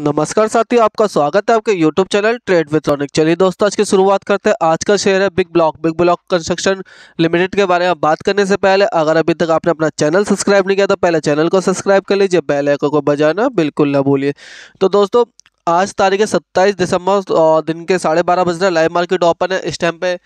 नमस्कार साथियों, आपका स्वागत है आपके YouTube channel trade with Raunak. चलिए दोस्तों, आज की शुरुआत करते हैं। आज का शेयर है बिग ब्लॉक कंस्ट्रक्शन लिमिटेड के बारे में। बात करने से पहले अगर अभी तक आपने अपना चैनल सब्सक्राइब नहीं किया तो पहले चैनल को सब्सक्राइब कर लीजिए, बेल आइकन को बजाना बिल्कुल ना भूलिए। तो दोस्तों, आज तारीख है 27 दिसंबर और दिन के 12:30 बज रहे, लाइव मार्केट ओपन है। इस टाइम पे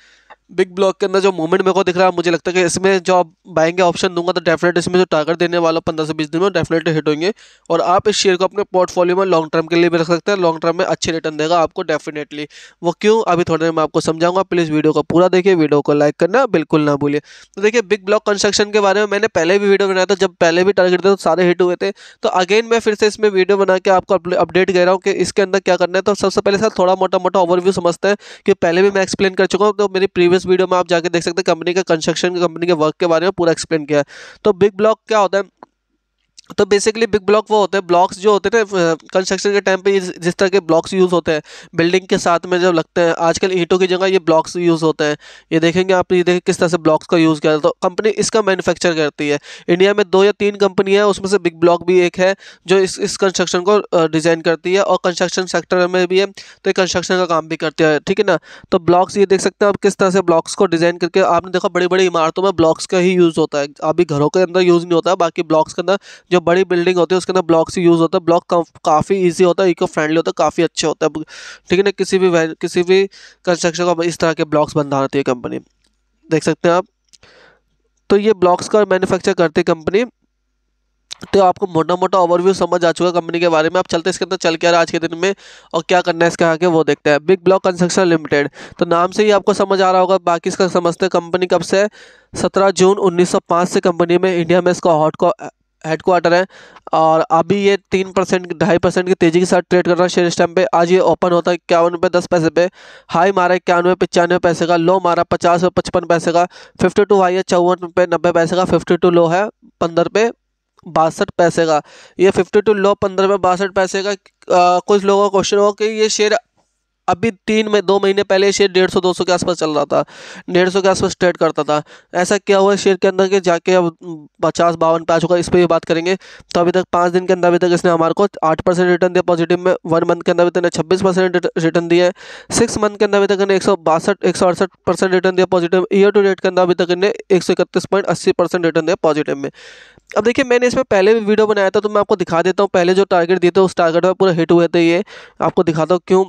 बिग ब्लॉक के अंदर जो मूवमेंट मेरे को दिख रहा है, मुझे लगता है कि इसमें जो आप बाइंग का ऑप्शन दूंगा तो डेफिनेट इसमें जो टारगेट देने वाला 15 से 20 दिन में डेफिनेट हिट होंगे और आप इस शेयर को अपने पोर्टफोलियो में लॉन्ग टर्म के लिए भी रख सकते हैं। लॉन्ग टर्म में अच्छे रिटर्न देगा आपको डेफिनेटली। वो क्यों, अभी थोड़ी देर में आपको समझाऊंगा। प्लीज़ वीडियो को पूरा देखिए, वीडियो को लाइक करना बिल्कुल ना भूलिए। तो देखिए, बिग ब्लॉक कंस्ट्रक्शन के बारे में मैंने पहले भी वीडियो बनाया था, जब पहले भी टारगेट थे सारे हिट हुए थे। तो अगेन मैं फिर से इसमें वीडियो बना के आपको अपडेट दे रहा हूँ कि इसके अंदर क्या करना है। तो सबसे पहले सर थोड़ा मोटा ओवरव्यू समझते हैं कि पहले भी मैं एक्सप्लेन कर चुका हूँ, तो मेरी प्रीवियस वीडियो में आप जाके देख सकते हैं कंपनी का कंस्ट्रक्शन, कंपनी के वर्क के बारे में पूरा एक्सप्लेन किया है। तो बिग ब्लॉक क्या होता है? तो बेसिकली बिग ब्लॉक वो होते हैं, ब्लॉक्स जो होते हैं ना कंस्ट्रक्शन के टाइम पे, जिस तरह के ब्लॉक्स यूज़ होते हैं बिल्डिंग के साथ में जब लगते हैं, आजकल ईंटों की जगह ये ब्लॉक्स यूज़ होते हैं। ये देखेंगे आप, ये देखें किस तरह से ब्लॉक्स का यूज़ किया जाता है। तो कंपनी इसका मैन्युफैक्चर करती है। इंडिया में 2 या 3 कंपनियाँ हैं, उसमें से बिग ब्लॉक भी एक है जो इस कंस्ट्रक्शन को डिज़ाइन करती है और कंस्ट्रक्शन सेक्टर में भी है, तो ये कंस्ट्रक्शन का काम भी करती है, ठीक है ना। तो ब्लॉक्स ये देख सकते हैं आप किस तरह से ब्लॉक्स को डिज़ाइन करके, आपने देखा बड़ी बड़ी इमारतों में ब्लॉक्स का ही यूज़ होता है। अभी घरों के अंदर यूज़ नहीं होता, बाकी ब्लॉक्स के अंदर जो बड़ी बिल्डिंग होती है उसके अंदर ब्लॉक्स यूज़ होता है। ब्लॉक काफ़ी इजी होता है, इको फ्रेंडली होता है, काफ़ी अच्छे होता है, ठीक है ना। किसी भी कंस्ट्रक्शन का इस तरह के ब्लॉक्स बना रही है कंपनी, देख सकते हैं आप। तो ये ब्लॉक्स का मैन्युफैक्चर करती है कंपनी। तो आपको मोटा मोटा ओवरव्यू समझ आ चुका है कंपनी के बारे में। आप चलते इसके अंदर चल के आ रहा है आज के दिन में और क्या करना है इसके आगे वो देखते हैं। बिग ब्लॉक कंस्ट्रक्शन लिमिटेड, तो नाम से ही आपको समझ आ रहा होगा, बाकी इसका समझते हैं। कंपनी कब से है? 17 जून 1905 से कंपनी में इंडिया में इसका हेडक्वार्टर है और अभी ये 3% 2.5% की तेज़ी के साथ ट्रेड कर रहा है शेयर इस टाइम पे। आज ये ओपन होता है 51 रुपये 10 पैसे पे, हाई मारा 91 रुपये 95 पैसे का, लो मारा 50 रुपये 55 पैसे का, 52 हाई है 54 रुपये 90 पैसे का, 52 लो है 15 रुपये 62 पैसे का। ये 52 लो 15 रुपये 62 पैसे का। कुछ लोगों का क्वेश्चन होगा कि ये शेयर अभी 2 महीने पहले शेयर 150-200 के आसपास चल रहा था, 150 के आसपास ट्रेड करता था। ऐसा क्या हुआ शेयर के अंदर के जाके अब 50-52 पे आ चुका है, इस पर भी बात करेंगे। तो अभी तक 5 दिन के अंदर अभी तक इसने हमारे को 8% रिटर्न दिया पॉजिटिव में, 1 मंथ के अंदर अभी तक 26% रिटर्न दिया है, 6 मंथ के अंदर अभी तक 168% रिटर्न दिया पॉजिटिव, ईयर टू डेट के अंदर अभी तक इन्हें 131.80% रिटर्न दिया पॉजिटिव में। अब देखिए, मैंने इसमें पहले भी वीडियो बनाया था तो मैं आपको दिखा देता हूँ, पहले जो टारगेट दिए थे उस टारगेट पर पूरा हिट हुए थे। ये आपको दिखाता हूँ क्यों,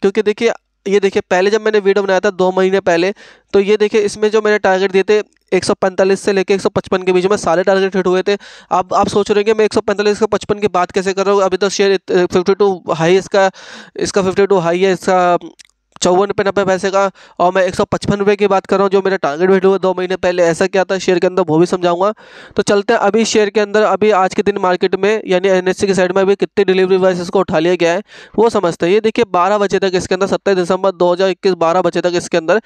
क्योंकि देखिए ये देखिए पहले जब मैंने वीडियो बनाया था 2 महीने पहले, तो ये देखिए इसमें जो मैंने टारगेट दिए थे 145 से लेके 155 के बीच में सारे टारगेट हिट हुए थे। अब आप सोच रहे हैं कि मैं 145 से 55 की बात कैसे कर रहा हूँ, अभी तो शेयर 52 हाई इसका 52 हाई है इसका 54 रुपये 90 पैसे का और मैं 155 रुपये की बात कर रहा हूँ जो मेरा टारगेट हिट हुआ 2 महीने पहले। ऐसा क्या था शेयर के अंदर वो भी समझाऊंगा। तो चलते हैं अभी शेयर के अंदर, अभी आज के दिन मार्केट में यानी NSE की साइड में अभी कितने डिलीवरी वाइज को उठा लिया गया है वो समझते हैं। ये देखिए 12 बजे तक इसके अंदर 27 दिसंबर 2021 12 बजे तक इसके अंदर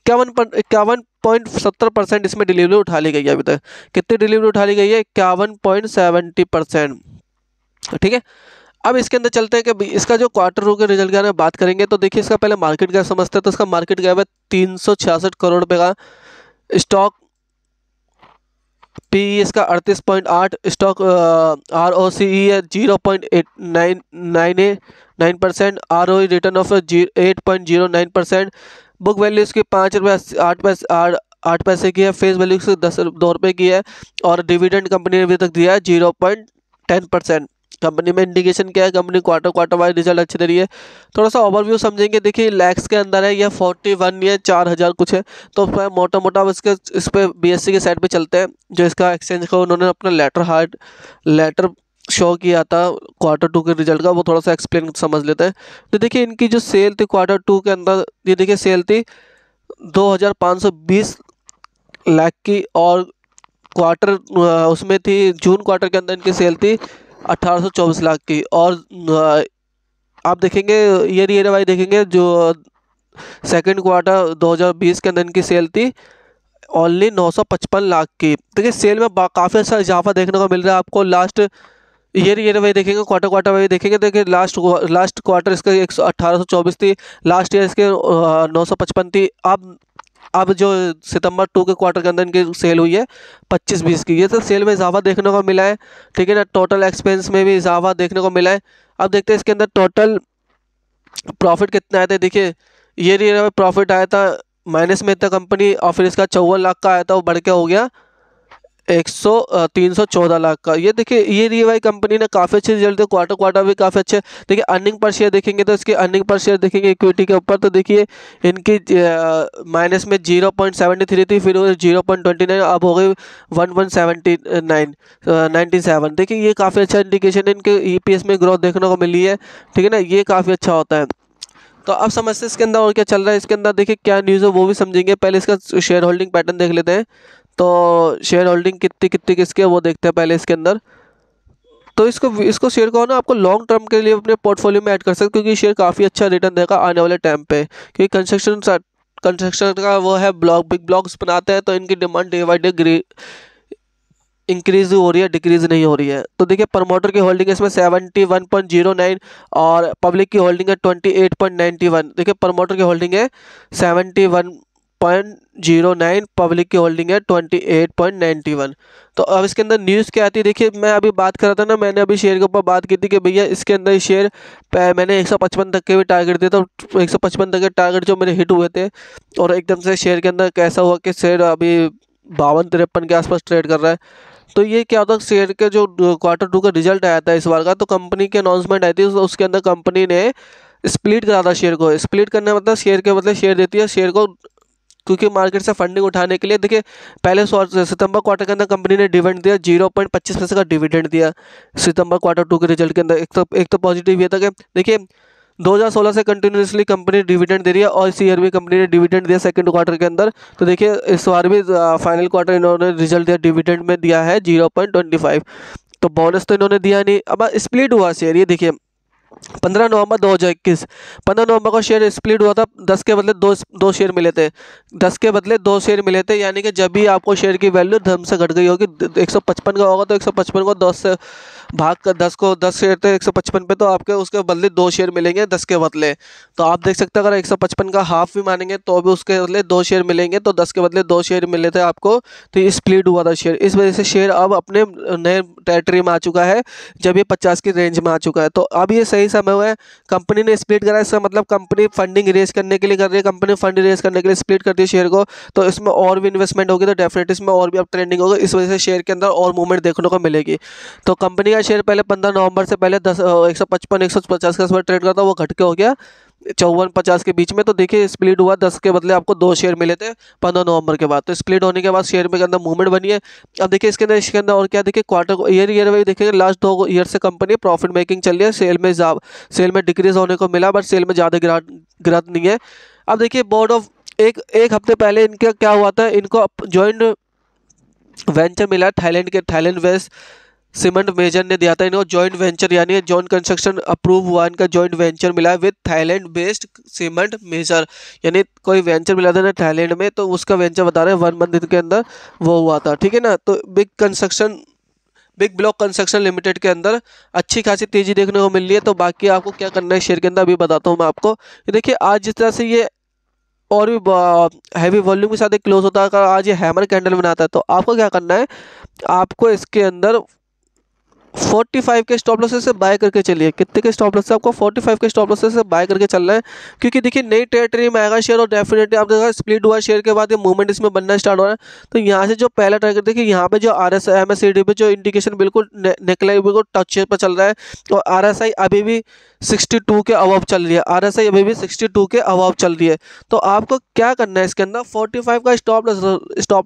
51.70% इसमें डिलीवरी उठा ली गई है। अभी तक कितनी डिलीवरी उठा ली गई है? 51.70%, ठीक है। अब इसके अंदर चलते हैं कि इसका जो क्वार्टर टू के रिजल्ट के बारे में बात करेंगे। तो देखिए इसका पहले मार्केट कैप समझते हैं। तो इसका मार्केट कैप है 366 करोड़ रुपये का, स्टॉक पी इसका 38.8, स्टॉक ROCE है 0.89%, ROE return of 8.09%, book value इसकी 5 रुपये 8 पैसे की है, फेस वैल्यू इसकी 2 रुपये की है और डिविडेंड कंपनी ने अभी तक दिया है 0.10%। कंपनी में इंडिकेशन क्या है, कंपनी क्वार्टर वाइज रिजल्ट अच्छे दे रही है। थोड़ा सा ओवरव्यू समझेंगे। देखिए लैक्स के अंदर है, यह 41 या 4000 कुछ है, तो उसमें मोटा मोटा इसके इस पर BSE के साइड पे चलते हैं जो इसका एक्सचेंज का उन्होंने अपना लेटर शो किया था क्वार्टर टू के रिजल्ट का, वो थोड़ा सा एक्सप्लेन समझ लेते हैं। तो देखिए इनकी जो सेल थी क्वार्टर टू के अंदर, ये देखिए सेल थी 2520 लाख की और क्वार्टर उसमें थी जून क्वार्टर के अंदर इनकी सेल थी 1824 लाख की और आप देखेंगे ईयर वाइज देखेंगे जो सेकंड क्वार्टर 2020 के अंदर इनकी सेल थी ओनली 955 लाख की। देखिए सेल में काफ़ी अच्छा इजाफा देखने को मिल रहा है आपको। लास्ट ईयर वाइज देखेंगे, क्वार्टर वाइज देखेंगे। देखिए लास्ट क्वार्टर इसका 1824 थी, लास्ट ईयर इसके 955 थी। अब अब जो सितंबर 2 के क्वार्टर के अंदर इनकी सेल हुई है 25-20 की, ये तो सेल में इजाफा देखने को मिला है, ठीक है ना। टोटल एक्सपेंस में भी इजाफा देखने को मिला है। अब देखते हैं इसके अंदर टोटल प्रॉफिट कितना आया था। देखिए ये रही है, प्रॉफिट आया था माइनस में इतना कंपनी, और फिर इसका 54 लाख का आया था, वो बढ़ के हो गया 314 लाख का। ये देखिए ये रही भाई, कंपनी ने काफ़ी अच्छे रिजल्ट दिए, क्वार्टर भी काफ़ी अच्छे। देखिए अर्निंग पर शेयर देखेंगे तो इसकी अर्निंग पर शेयर देखेंगे इक्विटी के ऊपर, तो देखिए इनकी माइनस में 0.73 थी, फिर 0.29, अब हो गई 1.97। देखिए ये काफ़ी अच्छा इंडिकेशन है, इनके EPS में ग्रोथ देखने को मिली है, ठीक है ना, ये काफ़ी अच्छा होता है। तो अब समझते हैं इसके अंदर और क्या चल रहा है। इसके अंदर देखिए क्या न्यूज़ है वो भी समझेंगे, पहले इसका शेयर होल्डिंग पैटर्न देख लेते हैं। तो शेयर होल्डिंग कितनी किसकी है वो देखते हैं पहले इसके अंदर। तो इसको शेयर को ना आपको लॉन्ग टर्म के लिए अपने पोर्टफोलियो में ऐड कर सकते, क्योंकि शेयर काफ़ी अच्छा रिटर्न देगा आने वाले टाइम पे, क्योंकि कंस्ट्रक्शन का वो है ब्लॉक, बिग ब्लॉक्स बनाते हैं, तो इनकी demand day by day increase हो रही है, डिक्रीज़ नहीं हो रही है। तो देखिए प्रमोटर की होल्डिंग इसमें 71.09 और पब्लिक की होल्डिंग है 28.91। देखिए प्रमोटर की होल्डिंग है 71.09, पब्लिक की होल्डिंग है 28.91। तो अब इसके अंदर न्यूज़ क्या आती है, देखिए मैं अभी बात कर रहा था ना, मैंने अभी शेयर के ऊपर बात की थी कि भैया इसके अंदर शेयर मैंने 155 तक के भी टारगेट दिए, तो 155 तक के टारगेट जो मेरे हिट हुए थे, और एकदम से शेयर के अंदर कैसा हुआ कि शेयर अभी 52-53 के आसपास ट्रेड कर रहा है। तो ये क्या होता है, शेयर के जो क्वार्टर 2 का रिजल्ट आया था इस बार का, तो कंपनी की अनाउंसमेंट आई थी, तो उसके अंदर कंपनी ने स्प्लिट करा था शेयर को। स्प्लिट करने का मतलब शेयर देती है शेयर को, क्योंकि मार्केट से फंडिंग उठाने के लिए। देखिए पहले सितंबर क्वार्टर के अंदर कंपनी ने डिविडेंड दिया, 0.25 पैसे का डिविडेंड दिया सितंबर क्वार्टर 2 के रिजल्ट के अंदर। एक तो पॉजिटिव ये था कि देखिए 2016 से कंटिन्यूसली कंपनी डिविडेंड दे रही है, और इस ईयर भी कंपनी ने डिविडेंड दिया सेकंड क्वार्टर के अंदर। तो देखिए इस बार भी फाइनल क्वार्टर इन्होंने रिजल्ट दिया, डिविडेंड में दिया है 0.25, तो बोनस तो इन्होंने दिया नहीं। अब स्प्लिट हुआ शेयर, ये देखिए 15 नवंबर 2021, 15 नवंबर को शेयर स्प्लिट हुआ था, 10 के बदले 2 शेयर मिले थे, 10 के बदले 2 शेयर मिले थे, यानी कि जब भी आपको शेयर की वैल्यू धर्म से घट गई होगी, 155 का होगा तो 155 को 10 से भाग कर 10 शेयर थे 155 पे, तो आपके उसके बदले 2 शेयर मिलेंगे 10 के बदले। तो आप देख सकते हैं अगर 155 का हाफ भी मानेंगे तो भी उसके बदले 2 शेयर मिलेंगे, तो 10 के बदले 2 शेयर मिले थे आपको, तो ये स्प्लिट हुआ था शेयर। इस वजह से शेयर अब अपने नए टेरिटरी में आ चुका है, जब ये 50 की रेंज में आ चुका है, तो अब ये सही समय हुआ है। कंपनी ने स्प्लिट करा, इसका मतलब कंपनी फंडिंग रेज करने के लिए कर रही है, कंपनी फंड रेज करने के लिए स्प्लिट करती है शेयर को, तो इसमें और भी इन्वेस्टमेंट होगी, तो डेफिनेटली इसमें और भी अब ट्रेंडिंग होगी, इस वजह से शेयर के अंदर और मूवमेंट देखने को मिलेगी। तो कंपनी का शेयर पहले 15 नवंबर से पहले 155-150 का ट्रेड करता, वो घट के हो गया 54-50 के बीच में। तो देखिए स्प्लिट हुआ, 10 के बदले आपको 2 शेयर मिले थे 15 नवंबर के बाद, तो स्प्लिट होने के बाद शेयर में के अंदर मूवमेंट बनी है। अब देखिए इसके अंदर और क्या, देखिए क्वार्टर ईयर वाइज देखेंगे, लास्ट 2 ईयर से कंपनी प्रॉफिट मेकिंग चल रही है, सेल में डिक्रीज होने को मिला, बट सेल में ज़्यादा गिरावट नहीं है। अब देखिए बोर्ड ऑफ एक हफ्ते पहले इनका क्या हुआ था, इनको जॉइंट वेंचर मिला थाईलैंड वेस्ट सीमेंट मेजर ने दिया था इनको जॉइंट वेंचर, यानी जॉइंट कंस्ट्रक्शन अप्रूव हुआ, इनका जॉइंट वेंचर मिला है with Thailand based cement major, यानी कोई वेंचर मिला था ना थाईलैंड में, तो उसका वेंचर बता रहे हैं 1 मंथ के अंदर वो हुआ था, ठीक है ना। तो बिग ब्लॉक कंस्ट्रक्शन लिमिटेड के अंदर अच्छी खासी तेज़ी देखने को मिल रही है। तो बाकी आपको क्या करना है शेयर के अंदर अभी बताता हूँ मैं आपको। देखिए आज जिस तरह से ये और भी हैवी वॉल्यूम के साथ एक क्लोज होता है, आज ये हैमर कैंडल बनाता है, तो आपको क्या करना है, आपको इसके अंदर 45 के स्टॉप लॉसेस से बाय करके चलिए। कितने के स्टॉप लॉस से? आपको 45 के स्टॉप लॉसेस से बाय करके चलना है, क्योंकि देखिए नई टेरिटरी में आएगा शेयर, और डेफिनेटली आप देखा स्प्लिट हुआ शेयर के बाद ये मूवमेंट इसमें बनना स्टार्ट हो रहा है। तो यहाँ से जो पहला टारगेट देखिए, यहाँ पे जो RSI MACD पे जो इंडिकेशन बिल्कुल नेकलाइन बिल्कुल टच पर चल रहा है, और RSI अभी भी 62 के अबव चल रही है, RSI अभी भी 62 के अबव चल रही है। तो आपको क्या करना है इसके अंदर, 45 का स्टॉप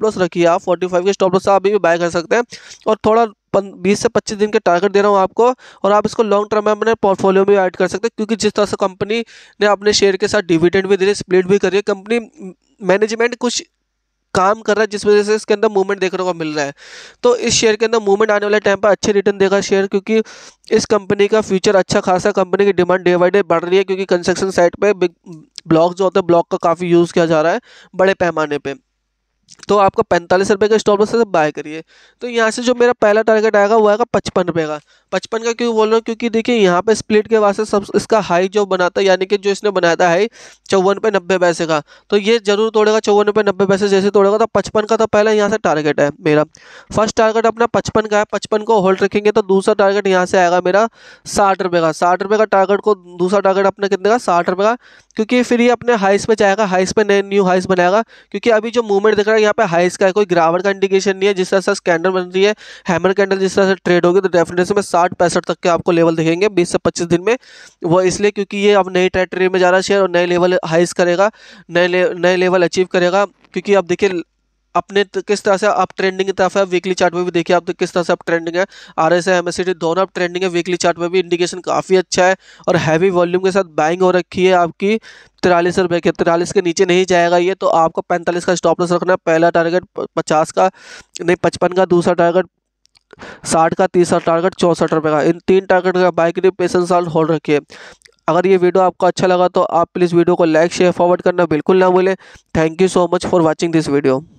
लॉस रखिए आप, 45 के स्टॉप लॉस से आप अभी भी बाय कर सकते हैं, और थोड़ा 20 से 25 दिन के टारगेट दे रहा हूँ आपको, और आप इसको लॉन्ग टर्म में अपने पोर्टफोलियो में ऐड कर सकते हैं, क्योंकि जिस तरह से कंपनी ने अपने शेयर के साथ डिविडेंड भी दे रही है, स्प्लिट भी कर रही है, कंपनी मैनेजमेंट कुछ काम कर रहा है, जिस वजह से इसके अंदर मूवमेंट देखने को मिल रहा है। तो इस शेयर के अंदर मूवमेंट आने वाले टाइम पर अच्छे रिटर्न देगा शेयर, क्योंकि इस कंपनी का फ्यूचर अच्छा खासा, कंपनी की डिमांड डे बाई डे बढ़ रही है, क्योंकि कंस्ट्रक्शन साइट पर बिग ब्लॉक जो होता है, ब्लॉक का काफ़ी यूज़ किया जा रहा है बड़े पैमाने पर। तो आपका 45 रुपये का स्टॉप लॉस से बाय करिए। तो यहाँ से जो मेरा पहला टारगेट आएगा वो आएगा 55 रुपये का। 55 का क्यों बोल रहा हूँ, क्योंकि देखिए यहाँ पे स्प्लिट के वास्ते सब इसका हाई जो बनाता है, यानी कि जो इसने बनाया था हाई 54 रुपये 90 पैसे का, तो ये जरूर तोड़ेगा 54 रुपये 90 पैसे। जैसे तोड़ेगा तो 55 का तो पहला यहाँ से टारगेट है मेरा। फर्स्ट टारगेट अपना 55 का है, 55 को होल्ड रखेंगे तो दूसरा टारगेट यहाँ से आएगा मेरा 60 रुपये का। 60 रुपये का टारगेट को दूसरा टारगेट अपना कितने का, 60 रुपये का, क्योंकि फिर ये अपने हाइस पर जाएगा, हाइस पर नए न्यू हाइस बनाएगा। क्योंकि अभी जो मूवमेंट दिख रहा है यहाँ पे हाइस का है, कोई गिरावट का इंडिकेशन नहीं है। जिस तरह से कैंडल बन रही है, हैमर कैंडल जिस तरह से ट्रेड होगी तो डेफिनेटली में 60-65 तक के आपको लेवल दिखेंगे 20 से 25 दिन में। वो इसलिए क्योंकि ये अब नई टेरिटरी में जा रहा है शेयर और नए लेवल हाइस करेगा, नए लेवल अचीव करेगा। क्योंकि अब देखिए अपने किस तरह से अप ट्रेंडिंग की तरफ है। वीकली चार्ट में भी देखिए आप तो किस तरह से अप ट्रेंडिंग है, RSI MACD दोनों अप ट्रेंडिंग है। वीकली चार्ट में भी इंडिकेशन काफ़ी अच्छा है और हैवी वॉल्यूम के साथ बाइंग हो रखी है आपकी 43 रुपये के। 43 के नीचे नहीं जाएगा ये, तो आपको 45 का स्टॉप लॉस रखना है। पहला टारगेट 55 का, दूसरा टारगेट 60 का, तीसरा टारगेट 64 रुपये का। इन तीन टारगेट का बाय करिए, पेशेंस और होल्ड रखिए। अगर ये वीडियो आपको अच्छा लगा तो आप प्लीज़ वीडियो को लाइक शेयर फॉरवर्ड करना बिल्कुल ना भूलें। Thank you so much for watching this video.